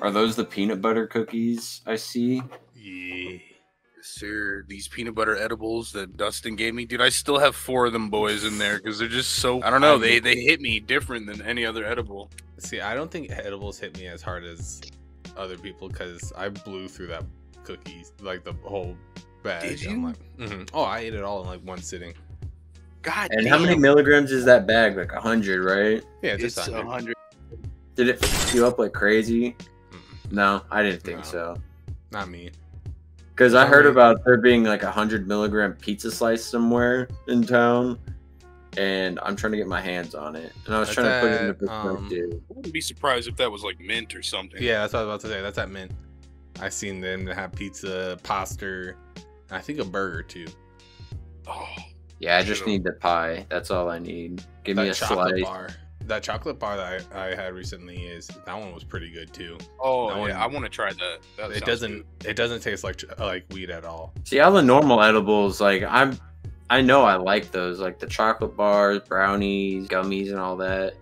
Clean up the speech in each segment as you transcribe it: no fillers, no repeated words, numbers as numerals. Are those the peanut butter cookies I see? Yeah. Yes, sir. These peanut butter edibles that Dustin gave me. Dude, I still have 4 of them boys in there because they're just so... I don't know. They hit me different than any other edible. See, I don't think edibles hit me as hard as other people because I blew through that cookie, like the whole bag. Did you? I'm like, mm-hmm. Oh, I ate it all in like one sitting. God and damn. How many milligrams is that bag? Like 100, right? Yeah, just 100. Did it fuck you up like crazy? Mm-mm. No, I didn't think so. Not me. Because I heard about there being like 100 milligram pizza slice somewhere in town, and I'm trying to get my hands on it. And I was trying to put it into perspective. I wouldn't be surprised if that was like Mint or something. Yeah, that's what I was about to say. That's at Mint. I've seen them have pizza, pasta, I think a burger too. Oh. Yeah, I just need the pie. That's all I need. Give me a slice. Bar. That chocolate bar that I had recently that one was pretty good too. Oh that one, yeah, I want to try that. It doesn't good. It doesn't taste like weed at all. See, all the normal edibles, like I know I like those, like the chocolate bars, brownies, gummies, and all that.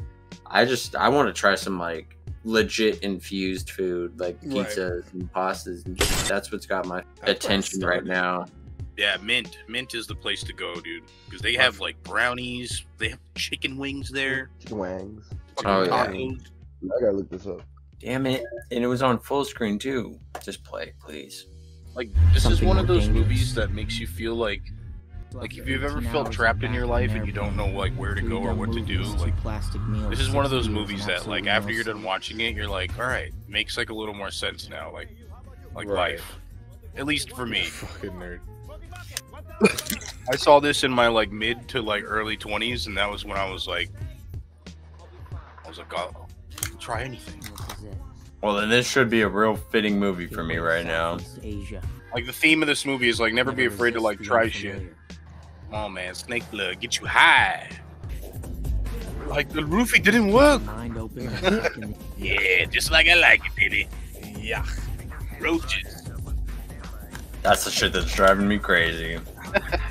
I want to try some like legit infused food, like pizzas and pastas, and that's what's got my attention right now. Yeah, Mint. Mint is the place to go, dude. Because they have like brownies. They have chicken wings there. Chicken wings. Oh, yeah. I gotta look this up. Damn it. And it was on full screen, too. Just play, please. Like, this is one of those movies that makes you feel like if you've ever felt trapped in your life and you don't know like where to go or what to do, like this is one of those movies that like after you're done watching it, you're like, all right, makes like a little more sense now, like life. At least for me. Fucking nerd. I saw this in my like mid to like early 20s, and that was when I was like, oh, try anything. Well, then this should be a real fitting movie for me right now. Like the theme of this movie is like never be afraid to like try shit. Oh man, snake blood, get you high. Like the roofie didn't work. Yeah, just like I like it, baby. Yeah, roaches. That's the shit that's driving me crazy.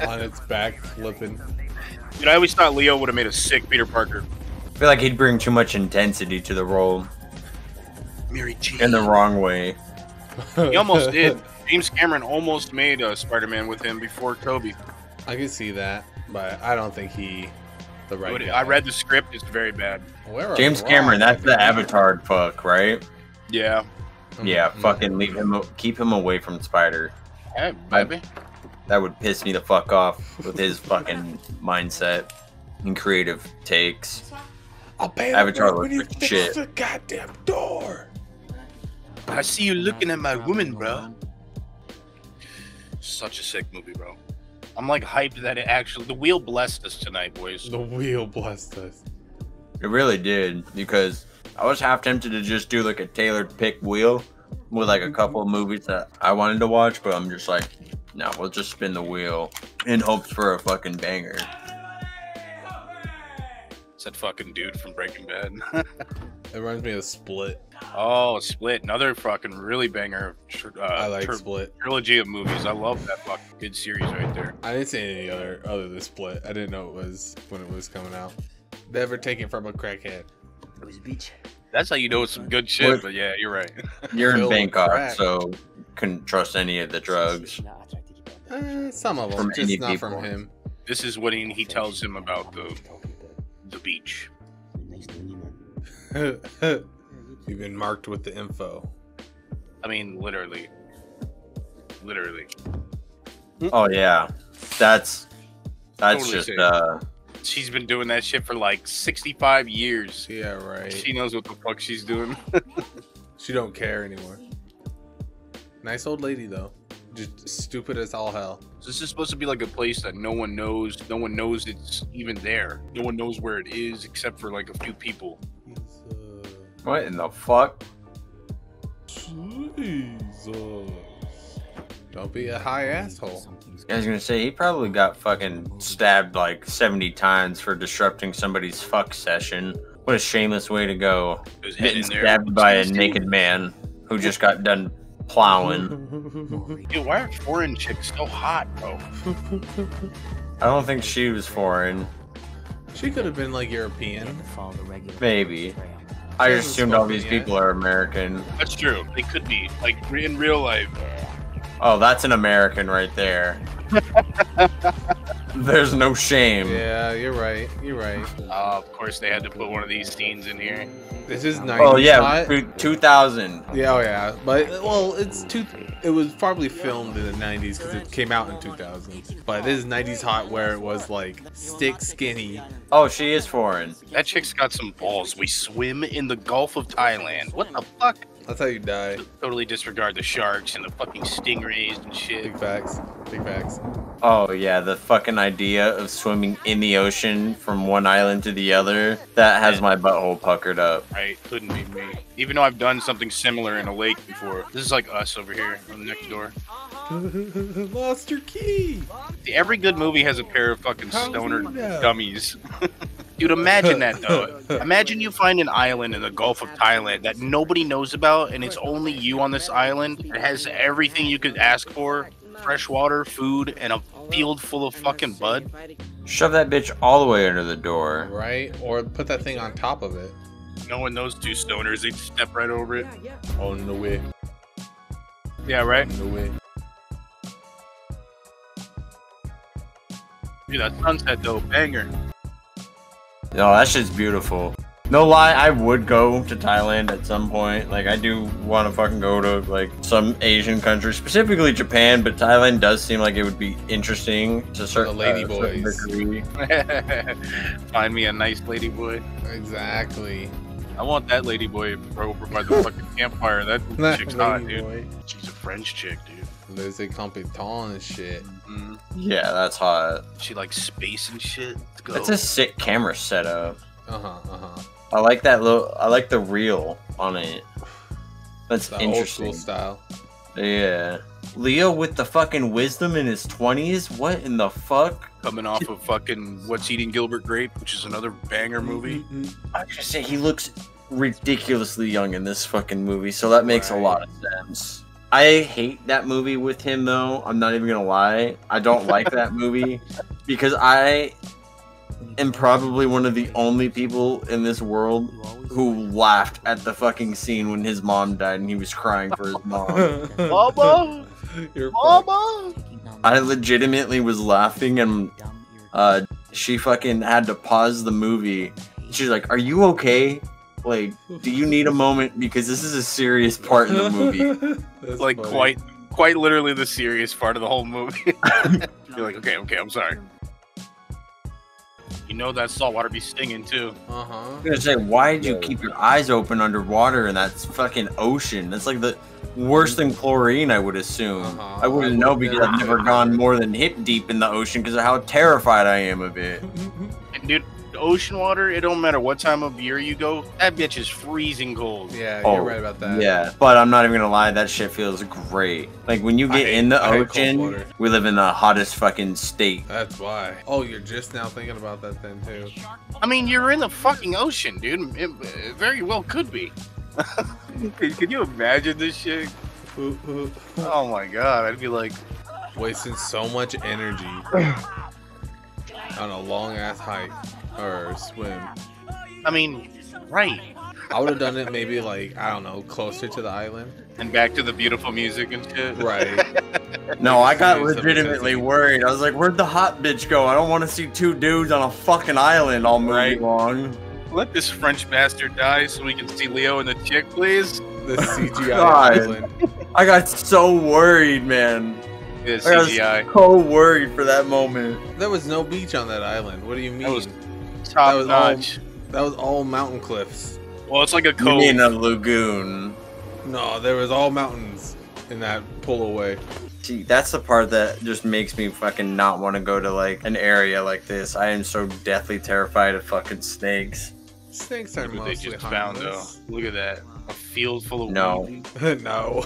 On its back, flipping. Dude, I always thought Leo would have made a sick Peter Parker. I feel like he'd bring too much intensity to the role. Mary Jane. In the wrong way. He almost did. James Cameron almost made a Spider Man with him before Toby. I can see that, but I don't think he... the right guy. I read the script. It's very bad. James Cameron, that's the Avatar fuck, right? Yeah. Yeah, fucking leave him. Keep him away from Spider. Hey, baby. That would piss me the fuck off with his fucking mindset and creative takes. I'll pay Avatar looks for shit. The goddamn door. I see you looking at my woman, bro. Such a sick movie, bro. I'm like hyped that the wheel blessed us tonight, boys. The wheel blessed us. It really did, because I was half tempted to just do like a tailored pick wheel with like a couple of movies that I wanted to watch, but I'm just like, no, we'll just spin the wheel in hopes for a fucking banger. It's that fucking dude from Breaking Bad. It reminds me of Split. Oh, Split, another fucking really banger. I like Split trilogy of movies. I love that fucking good series right there. I didn't see any other than Split. I didn't know it was when it was coming out. Never taken from a crackhead. It was a beach. That's how you know it's some good shit, but yeah, you're right. You're in Bangkok, so couldn't trust any of the drugs. Some of them, just not from him. This is what he tells him about the beach. You've been marked with the info. I mean, literally. Literally. Oh, yeah. That's totally just... She's been doing that shit for like 65 years. Yeah, right. She knows what the fuck she's doing. She don't care anymore. Nice old lady though. Just stupid as all hell. So this is supposed to be like a place that no one knows. No one knows it's even there. No one knows where it is except for like a few people. What in the fuck? Jesus. Don't be a high asshole. I was gonna say, he probably got fucking stabbed like 70 times for disrupting somebody's fuck session. What a shameless way to go. Getting stabbed by a naked man who just got done plowing. Dude, why are foreign chicks so hot, bro? I don't think she was foreign. She could have been like European. Maybe. I assumed all these people are American. That's true. They could be. Like, in real life. Oh, that's an American right there. There's no shame. Yeah, you're right. You're right. Of course, they had to put one of these scenes in here. This is 90s. Oh, yeah. 2000. Yeah, oh, yeah. But, well, it was probably filmed in the 90s because it came out in 2000. But this is 90s hot where it was, like, stick skinny. Oh, she is foreign. That chick's got some balls. We swim in the Gulf of Thailand. What the fuck? That's how you die. Totally disregard the sharks and the fucking stingrays and shit. Big facts. Big facts. Oh, yeah, the fucking idea of swimming in the ocean from one island to the other, that has my butthole puckered up. Right, couldn't be me. Even though I've done something similar in a lake before. This is like us over here on the next door. Lost your key! Every good movie has a pair of fucking stoner dummies. Dude, imagine that, though. Imagine you find an island in the Gulf of Thailand that nobody knows about, and it's only you on this island. It has everything you could ask for. Fresh water, food, and a field full of fucking bud. Shove that bitch all the way under the door. Right? Or put that thing on top of it. Knowing those two stoners, they'd step right over it. On the way. Yeah, right? On the way. Dude, that sunset, though. Banger. No, that shit's beautiful. No lie, I would go to Thailand at some point. Like, I do want to fucking go to, like, some Asian country, specifically Japan, but Thailand does seem like it would be interesting to certain degree. Find me a nice lady boy. Exactly. I want that lady boy over by the fucking campfire. That chick's hot, dude. Boy. She's a French chick, dude. There's a compétent and shit. Mm-hmm. Yeah, that's hot. She likes space and shit. Let's go. That's a sick camera setup. Uh-huh, uh-huh. I like that little. I like the reel on it. That's the interesting old school style. Yeah, Leo with the fucking wisdom in his 20s. What in the fuck? Coming off of fucking What's Eating Gilbert Grape, which is another banger movie. Mm-hmm. I just say he looks ridiculously young in this fucking movie, so that makes a lot of sense. I hate that movie with him though. I'm not even gonna lie. I don't like that movie because I'm probably one of the only people in this world who laughed at the fucking scene when his mom died and he was crying for his mom. Mama! Mama! I legitimately was laughing and she fucking had to pause the movie. She's like, "Are you okay? Like, do you need a moment? Because this is a serious part in the movie." That's like funny. Quite literally the serious part of the whole movie. You're like, okay, I'm sorry. You know that saltwater be stinging too. Uh-huh. I'm gonna say, why did you keep your eyes open underwater in that fucking ocean? That's like the worse than chlorine, I would assume. Uh-huh. I wouldn't know because I've never gone more than hip deep in the ocean because of how terrified I am of it. And dude, the ocean water, it don't matter what time of year you go, that bitch is freezing cold. Yeah, you're right about that. Yeah, but I'm not even gonna lie, that shit feels great. Like when you get in the ocean, we live in the hottest fucking state. That's why. Oh, you're just now thinking about that then too. I mean, you're in the fucking ocean, dude. It very well could be. Can you imagine this shit? Oh my god, I'd be like wasting so much energy on a long ass hike. Or swim. I mean, right. I would have done it maybe like, I don't know, closer to the island. And back to the beautiful music and shit. Right. No, I got legitimately worried. I was like, where'd the hot bitch go? I don't want to see two dudes on a fucking island all night long. Let this French bastard die so we can see Leo and the chick, please. The CGI island. I got so worried, man. I was so worried for that moment. There was no beach on that island. What do you mean? That was all mountain cliffs. Well, it's like a cove. You mean a lagoon. No, there was all mountains in that pull away. See, that's the part that just makes me fucking not want to go to like an area like this. I am so deathly terrified of fucking snakes. Snakes are mostly harmless. Look at that. A field full of weed. No.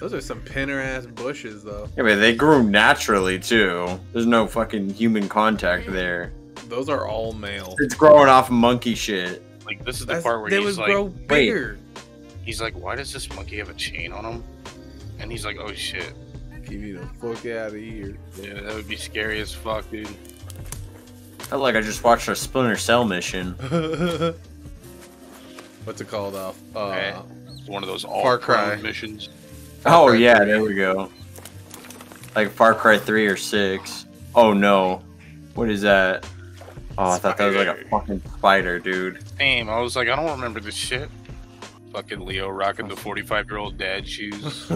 Those are some pinner ass bushes though. Yeah, but they grew naturally too. There's no fucking human contact there. Those are all male. It's growing off monkey shit. Like this is the part where he's like, "Wait." He's like, "Why does this monkey have a chain on him?" And he's like, "Oh shit, get me the fuck out of here." Yeah, that would be scary as fuck, dude. I felt like I just watched a Splinter Cell mission. what's it called? One of those Far Cry missions. Far Cry yeah, 3. There we go. Like Far Cry 3 or 6. Oh no. What is that? Oh, I thought that was like a fucking spider, dude. Damn, I was like, I don't remember this shit. Fucking Leo rocking the 45-year-old dad shoes.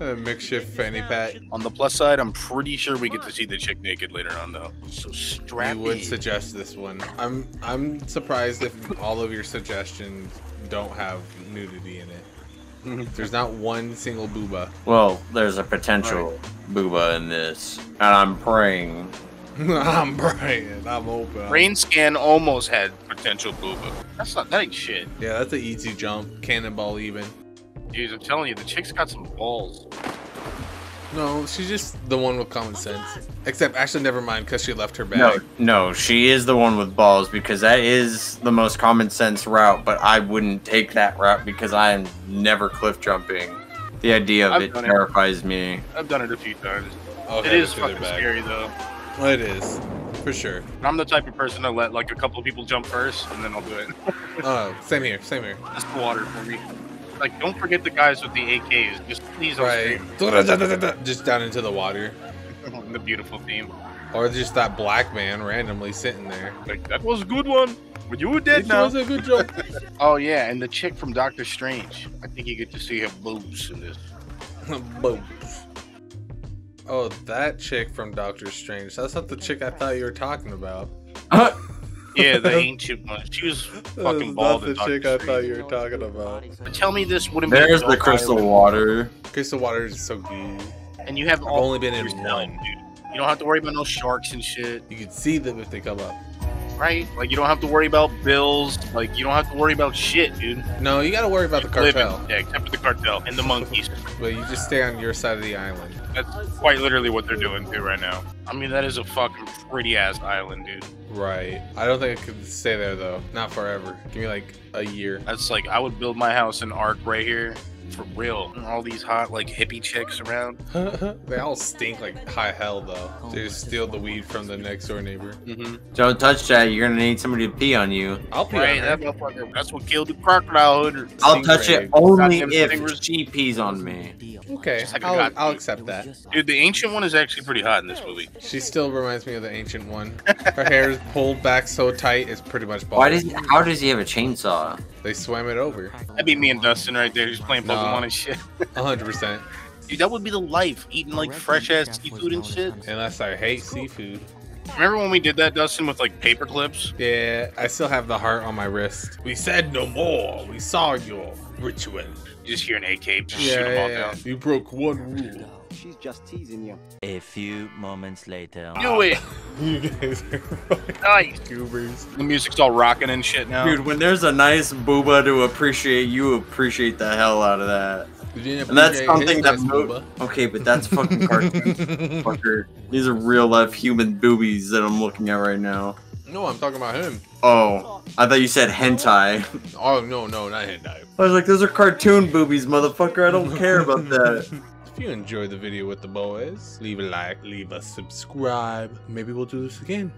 A makeshift fanny pack. On the plus side, I'm pretty sure we get to see the chick naked later on, though. So strappy. I would suggest this one. I'm surprised if all of your suggestions don't have nudity in it. There's not one single booba. Well, there's a potential booba in this, and I'm praying. I'm praying. I'm open. Brain scan almost had potential booba. That's not that shit. Yeah, that's an easy jump. Cannonball even. Dude, I'm telling you, the chick's got some balls. No, she's just the one with common sense. Except, actually, never mind, because she left her bag. No, she is the one with balls, because that is the most common sense route, but I wouldn't take that route because I am never cliff jumping. The idea of it terrifies me. I've done it a few times. Okay, it is fucking scary, though. Well, it is, for sure. I'm the type of person to let, like, a couple of people jump first, and then I'll do it. Oh, same here, same here. That's the water for me. Like, don't forget the guys with the AKs. Just please don't scream. Just down into the water. The beautiful theme. Or just that black man randomly sitting there. Like, that was a good one. But you were dead now. That was a good joke. Oh, yeah, and the chick from Doctor Strange. I think you get to see her boobs in this. Boobs. Oh, that chick from Doctor Strange. That's not the chick I thought you were talking about. Yeah, they ain't too much. She was fucking bald. That's the chick I thought you were talking about. But tell me this wouldn't be. There's the crystal water. Crystal water is so good. And you have only been in one, dude. You don't have to worry about no sharks and shit. You can see them if they come up. Right? Like, you don't have to worry about bills. Like, you don't have to worry about shit, dude. No, you gotta worry about the cartel. Yeah, except for the cartel and the monkeys. But you just stay on your side of the island. That's quite literally what they're doing, too, right now. I mean, that is a fucking pretty-ass island, dude. Right. I don't think I could stay there, though. Not forever. Give me, like, a year. That's like, I would build my house in Ark right here. For real. And all these hot, like, hippie chicks around. They all stink like high hell, though. They just steal the weed from the next door neighbor. Don't touch that. You're going to need somebody to pee on you. I'll pee on her. That's what killed the crocodile. I'll touch it only if she pees on me. Okay, I'll accept that. Dude, the ancient one is actually pretty hot in this movie. She still reminds me of the ancient one. Her hair is pulled back so tight, it's pretty much bald. How does he have a chainsaw? They swam it over. That'd be me and Dustin right there, just playing Pokemon and shit. 100%. Dude, that would be the life, eating like fresh-ass seafood and shit. Unless I hate seafood. Remember when we did that, Dustin, with like paper clips? Yeah, I still have the heart on my wrist. We said no more. We saw your ritual. You just hear an AK, just shoot them all down. You broke one rule. She's just teasing you. A few moments later. Do it! You guys are fucking nice. Goobers. The music's all rocking and shit now. Dude, when there's a nice booba to appreciate, you appreciate the hell out of that. And that's something that okay, but that's fucking cartoon. Fucker. These are real life human boobies that I'm looking at right now. No, I'm talking about him. Oh, I thought you said hentai. Oh, no, not hentai. I was like, those are cartoon boobies, motherfucker. I don't care about that. If you enjoyed the video with the boys, leave a like, leave a subscribe. Maybe we'll do this again.